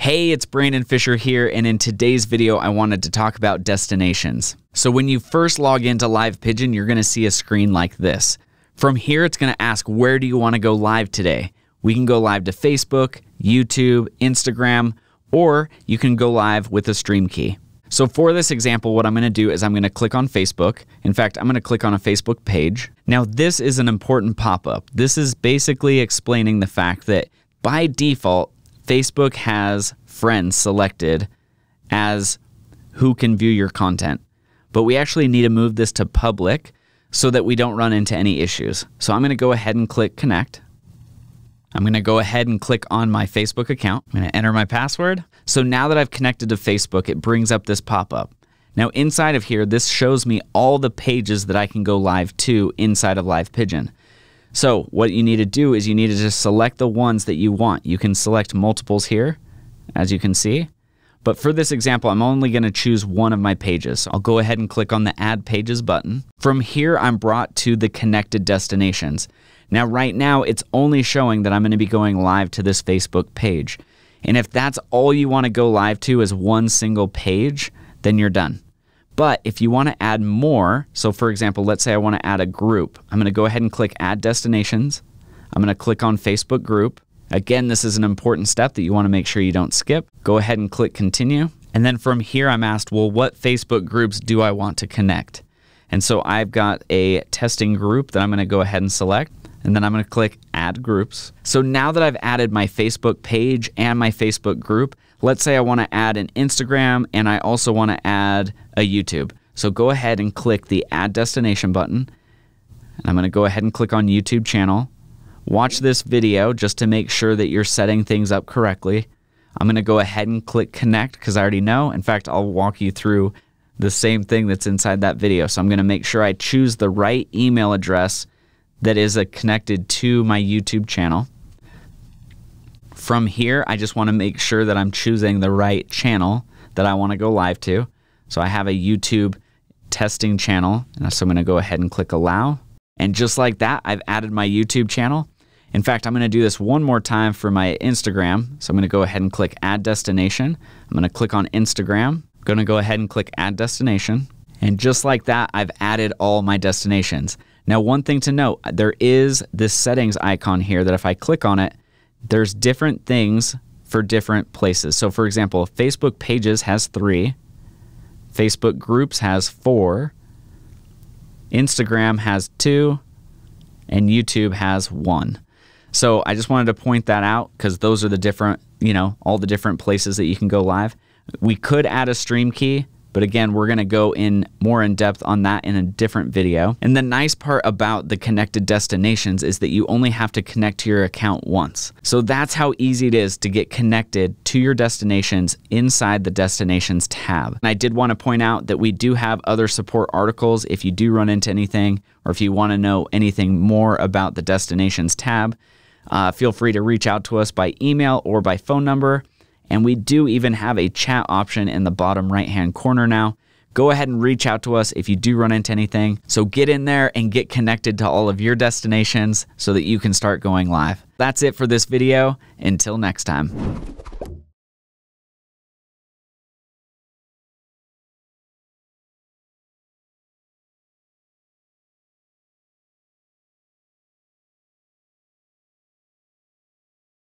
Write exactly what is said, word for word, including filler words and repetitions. Hey, it's Brandon Fisher here, and in today's video, I wanted to talk about destinations. So when you first log into Live Pigeon, you're gonna see a screen like this. From here, it's gonna ask, where do you wanna go live today? We can go live to Facebook, YouTube, Instagram, or you can go live with a stream key. So for this example, what I'm gonna do is I'm gonna click on Facebook. In fact, I'm gonna click on a Facebook page. Now, this is an important pop-up. This is basically explaining the fact that by default, Facebook has friends selected as who can view your content, but we actually need to move this to public so that we don't run into any issues. So I'm going to go ahead and click connect. I'm going to go ahead and click on my Facebook account. I'm going to enter my password. So now that I've connected to Facebook, it brings up this pop-up. Now inside of here, this shows me all the pages that I can go live to inside of Live Pigeon. So what you need to do is you need to just select the ones that you want. You can select multiples here, as you can see. But for this example, I'm only going to choose one of my pages. I'll go ahead and click on the Add Pages button. From here, I'm brought to the Connected Destinations. Now, right now, it's only showing that I'm going to be going live to this Facebook page. And if that's all you want to go live to is one single page, then you're done. But if you want to add more, so for example, let's say I want to add a group. I'm going to go ahead and click Add Destinations. I'm going to click on Facebook Group. Again, this is an important step that you want to make sure you don't skip. Go ahead and click Continue. And then from here, I'm asked, well, what Facebook groups do I want to connect? And so I've got a testing group that I'm going to go ahead and select. And then I'm going to click Add Groups. So now that I've added my Facebook page and my Facebook group, let's say I want to add an Instagram and I also want to add a YouTube. So go ahead and click the Add Destination button. And I'm going to go ahead and click on YouTube channel. Watch this video just to make sure that you're setting things up correctly. I'm going to go ahead and click Connect because I already know. In fact, I'll walk you through the same thing that's inside that video. So I'm going to make sure I choose the right email address that is uh, connected to my YouTube channel. From here, I just want to make sure that I'm choosing the right channel that I want to go live to. So I have a YouTube testing channel, and so I'm going to go ahead and click Allow. And just like that, I've added my YouTube channel. In fact, I'm going to do this one more time for my Instagram. So I'm going to go ahead and click Add Destination. I'm going to click on Instagram. I'm going to go ahead and click Add Destination. And just like that, I've added all my destinations. Now, one thing to note, there is this settings icon here that if I click on it, there's different things for different places. So for example, Facebook Pages has three, Facebook Groups has four, Instagram has two, and YouTube has one. So I just wanted to point that out because those are the different, you know, all the different places that you can go live. We could add a stream key, but again, we're going to go in more in depth on that in a different video. And the nice part about the connected destinations is that you only have to connect to your account once. So that's how easy it is to get connected to your destinations inside the destinations tab. And I did want to point out that we do have other support articles if you do run into anything, or if you want to know anything more about the destinations tab, uh, feel free to reach out to us by email or by phone number. And we do even have a chat option in the bottom right-hand corner now. Go ahead and reach out to us if you do run into anything. So get in there and get connected to all of your destinations so that you can start going live. That's it for this video. Until next time.